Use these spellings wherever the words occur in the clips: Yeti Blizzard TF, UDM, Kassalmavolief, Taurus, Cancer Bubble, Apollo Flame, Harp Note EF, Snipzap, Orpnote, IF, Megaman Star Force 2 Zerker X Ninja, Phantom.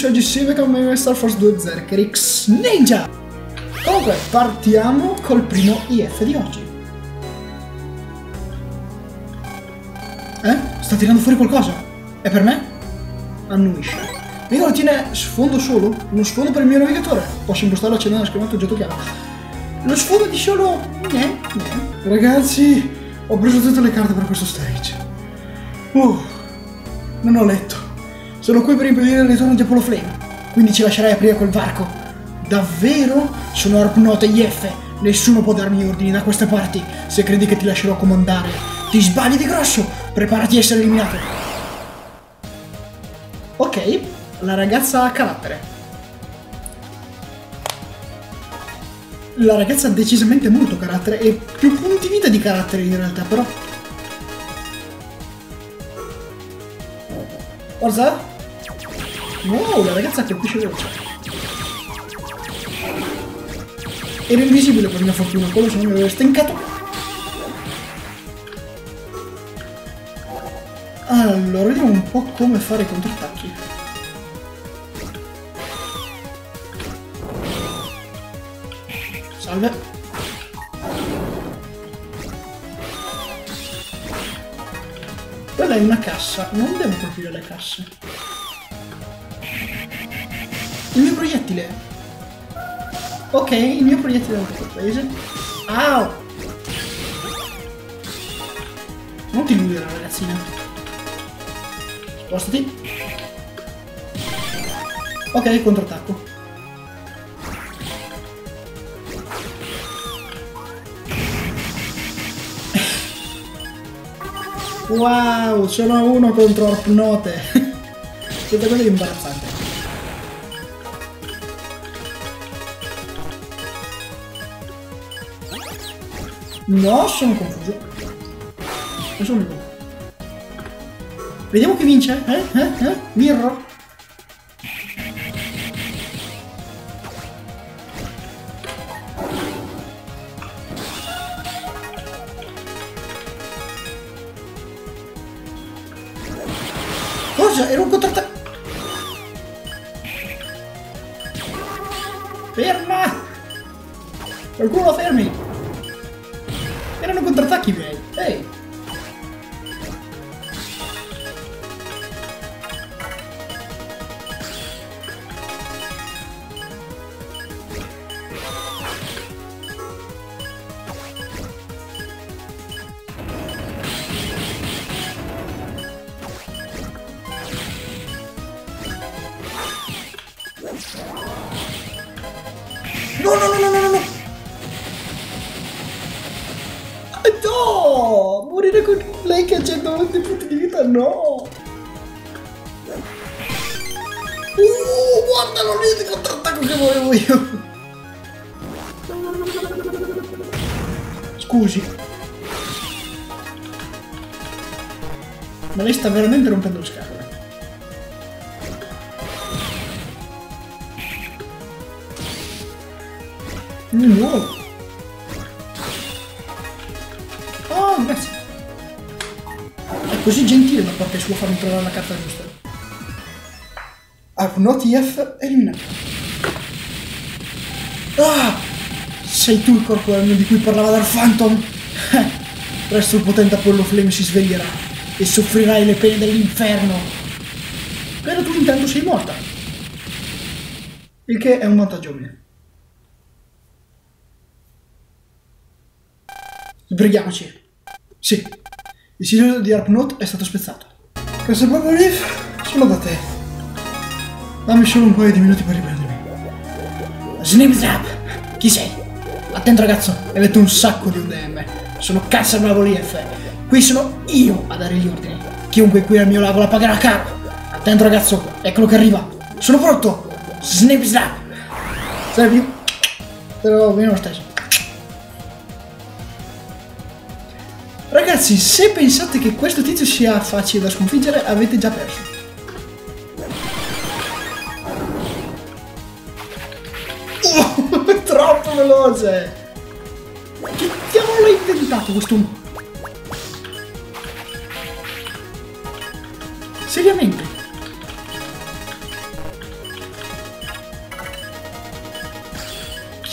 benvenuti oggi insieme con Megaman Star Force 2 Zerker X Ninja. Comunque partiamo col primo IF di oggi. Sta tirando fuori qualcosa? È per me? Annuisce. Vediamo, tiene sfondo solo, uno sfondo per il mio navigatore. Posso impostarlo accendendo la schermata oggetto chiave. Lo sfondo di solo... Ragazzi, ho preso tutte le carte per questo stage. Non ho letto. Sono qui per impedire il ritorno di Apollo Flame, quindi ci lascerai aprire quel varco. Davvero? Sono Harp Note EF. Nessuno può darmi ordini da queste parti. Se credi che ti lascerò comandare, ti sbagli di grosso. Preparati a essere eliminato. Ok, la ragazza ha carattere. La ragazza ha decisamente molto carattere e più punti vita di carattere in realtà, però. Cosa? Wow, la ragazza colpisce veloce. Era invisibile per mia fortuna, quello se non mi aveva stencato. Allora, vediamo un po' come fare i contrattacchi. Salve. Quella è una cassa, non devo colpire le casse. Il mio proiettile. Ok, il mio proiettile è un po' paese. Au! Non ti illudere, ragazzina. Spostati. Ok, contrattacco. Wow, sono uno contro Orpnote. Tutte quelle imbarazzanti. No, sono confuso. Non sono uno. Vediamo chi vince. Mirro. Era un contrattacco. Ferma! Qualcuno fermi! Erano contrattacchi miei! Ehi! No! No! Morire con lei che ha 120 punti di vita, no! Guarda l'unico contrattacco che volevo io! Scusi. Ma lei sta veramente rompendo lo scatole. No! Oh, grazie! È così gentile da parte sua farmi trovare la carta giusta. Orpnote EF eliminato. Ah! Sei tu il corpo di cui parlava dal Phantom! Presto il potente Apollo Flame si sveglierà e soffrirai le pene dell'inferno! Però tu intanto sei morta! Il che è un vantaggio mio. Sbrighiamoci. Sì, il sigillo di Orpnote è stato spezzato. Cancer Bubble sono da te. Dammi solo un paio di minuti per riprendermi. Snipzap! Chi sei? Attento ragazzo, hai letto un sacco di UDM. Sono Kassalmavolief. Qui sono io a dare gli ordini. Chiunque qui al mio lago la pagherà caro. Attento ragazzo, eccolo che arriva. Sono pronto! Snipzap! Sai più? Però meno lo stesso. Ragazzi, se pensate che questo tizio sia facile da sconfiggere, avete già perso. È troppo veloce! Che diavolo l'ha inventato questo? Seriamente?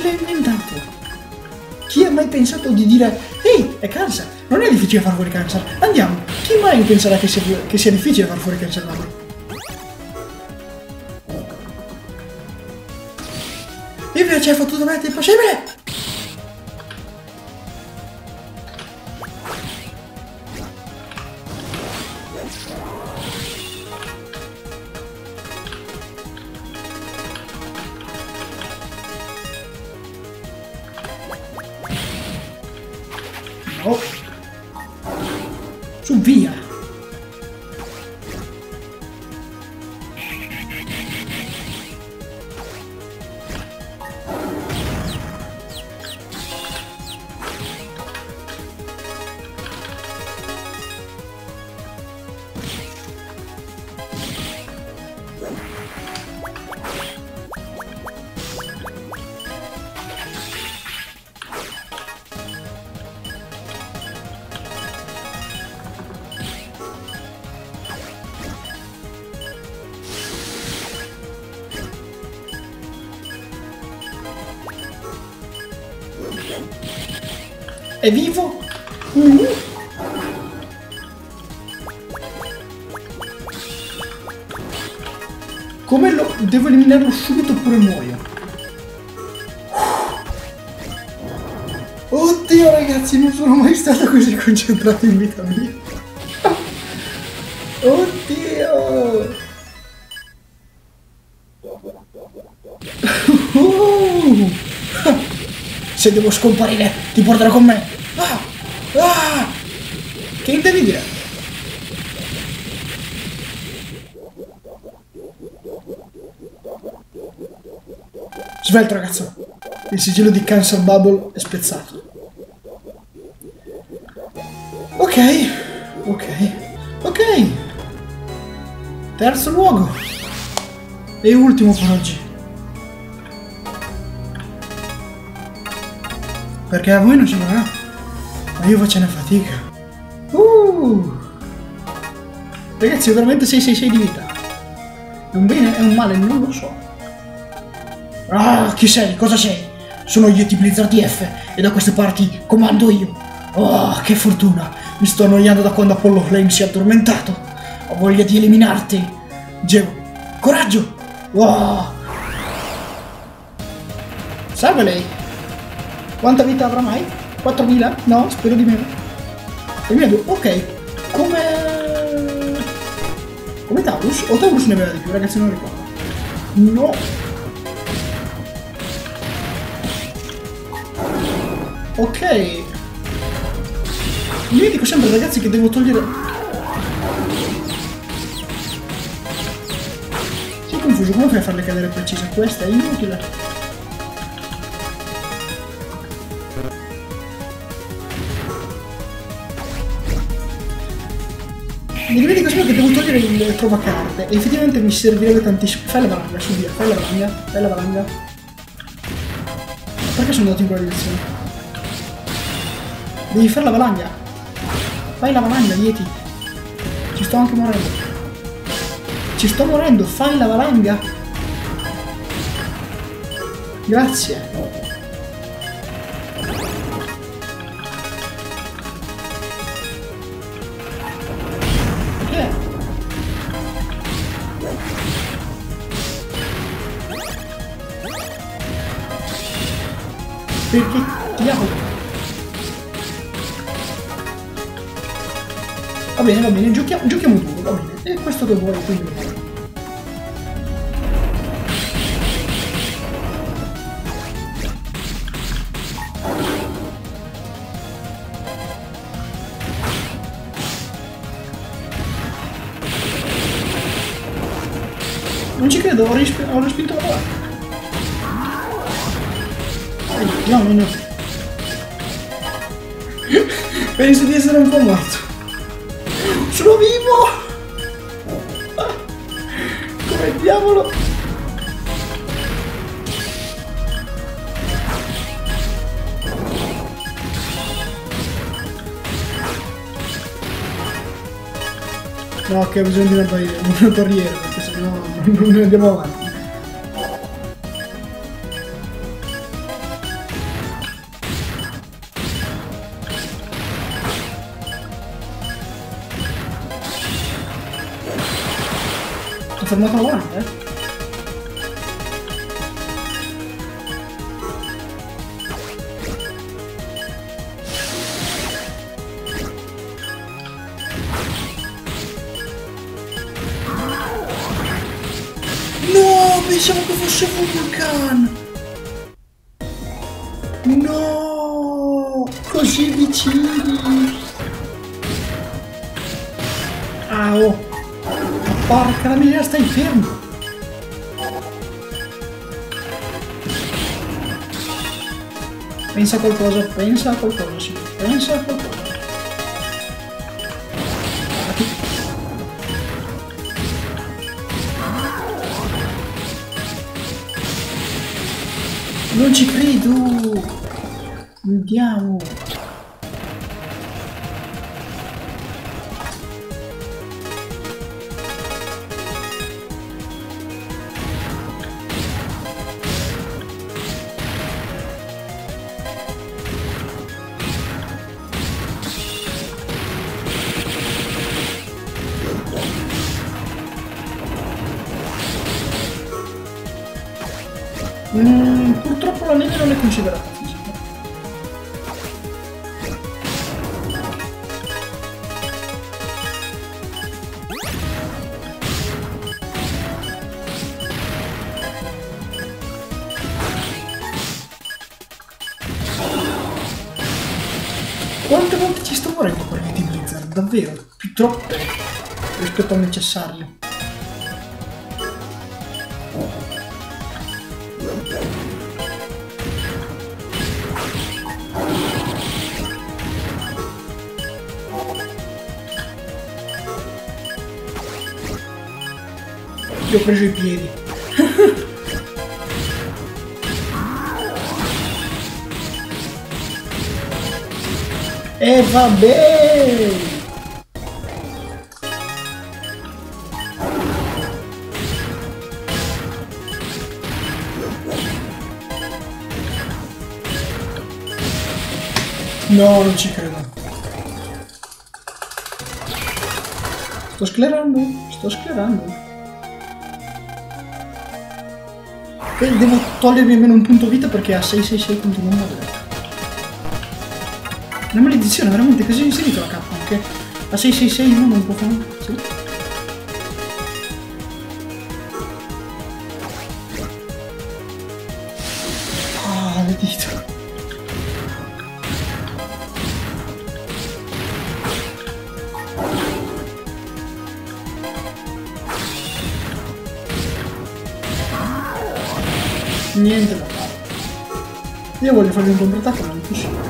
Chi l'ha inventato? Chi ha mai pensato di dire ehi, è Cancer, non è difficile far fuori Cancer, andiamo. Chi mai penserà che sia difficile far fuori Cancer Bubble? E invece è fottutamente impossibile! No! Su, via! È vivo? Come lo... devo eliminarlo subito oppure muoio? Oddio ragazzi, non sono mai stato così concentrato in vita mia. Oddio! Se devo scomparire, ti porterò con me! Ah! Ah! Che incredibile! Svelto ragazzo! Il sigillo di Cancer Bubble è spezzato. Ok, ok, ok! Terzo luogo! E ultimo per oggi. Perché a voi non sembrerà, ma io faccio una fatica. Ragazzi, ho veramente 666 di vita. È un bene, è un male, non lo so. Ah, chi sei? Cosa sei? Sono Yeti Blizzard TF e da queste parti comando io. Oh, che fortuna. Mi sto annoiando da quando Apollo Flame si è addormentato. Ho voglia di eliminarti. Gevo. Coraggio! Oh. Salve lei! Quanta vita avrà mai? 4000? No, spero di meno. 2002, ok. Come Taurus? O Taurus ne aveva di più, ragazzi, non ricordo. No. Ok. Io dico sempre, ragazzi, che devo togliere... Sei confuso, come fai a farle cadere precise? Questa è inutile. Mi dico solo che devo togliere il trovacarte e effettivamente mi servirebbe tantissimo. Fai la valanga, su via, fai la valanga, fai la valanga. Perché sono andato in quella direzione? Devi fare la valanga. Fai la valanga, Yeti. Ci sto anche morendo. Ci sto morendo, fai la valanga. Grazie. Perché diavolo? Va bene, giochiamo duro, va bene. E questo che vuole, quindi. Non ci credo, ho respinto la parte. No, no, no. Penso di essere un po' morto. Sono vivo! Come diavolo! No, che ho bisogno di una barriera, perché sennò non andiamo avanti. fermato a volante? No, pensavo che fosse Vulcan! No, così vicini! Ah, oh! Porca la mia, stai fermo! Pensa a qualcosa, pensa a qualcosa, sì, pensa a qualcosa. Non ci credo! Andiamo! Purtroppo la neve non è considerata fisica. Quante volte ci sto morendo con Yeti Blizzard? Davvero, più troppe rispetto al necessario. Ti ho preso i piedi. E vabbè! No, non ci credo. Sto sclerando, sto sclerando. Devo togliermi almeno un punto vita perché ha 666.1. Una maledizione, veramente, che si è inserito la K anche? A 666 uno non può fare. Sì. Ah, le dita. Niente da fare. Io voglio fargli un contrattacco, ma non riesco.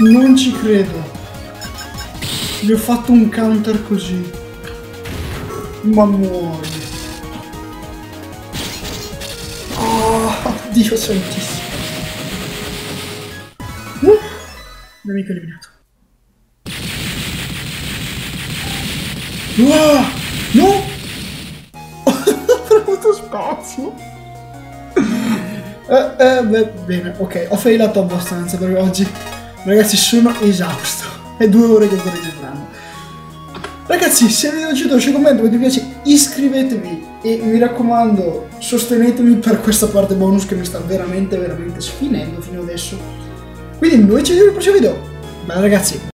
Non ci credo. Gli ho fatto un counter così. Ma muori. Oh, Dio santissimo. Nemico eliminato. Wow! No! Ho trovato spazio. Beh, bene, ok. Ho failato abbastanza per oggi. Ragazzi, sono esausto. È 2 ore che sto registrando. Ragazzi, se il video è piaciuto, lasciate un commento, se vi piace iscrivetevi e mi raccomando sostenetemi per questa parte bonus che mi sta veramente sfinendo fino adesso. Quindi noi ci vediamo nel prossimo video. Bella ragazzi.